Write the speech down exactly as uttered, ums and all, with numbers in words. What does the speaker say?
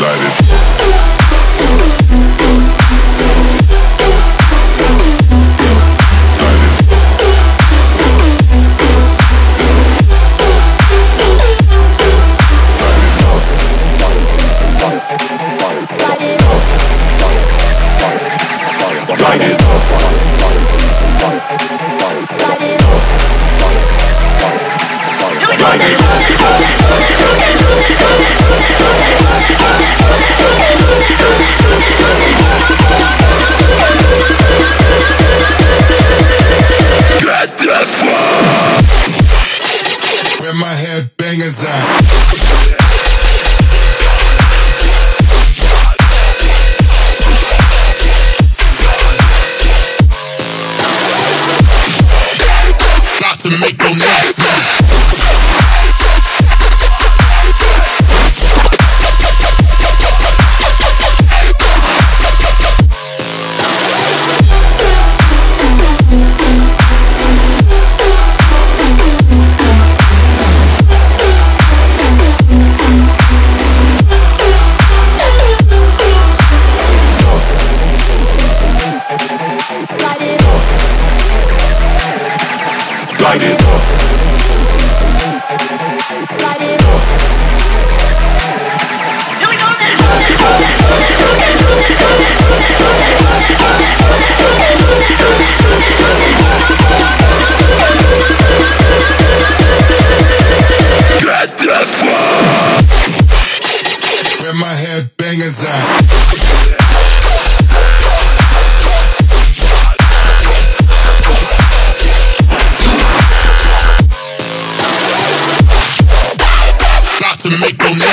Make them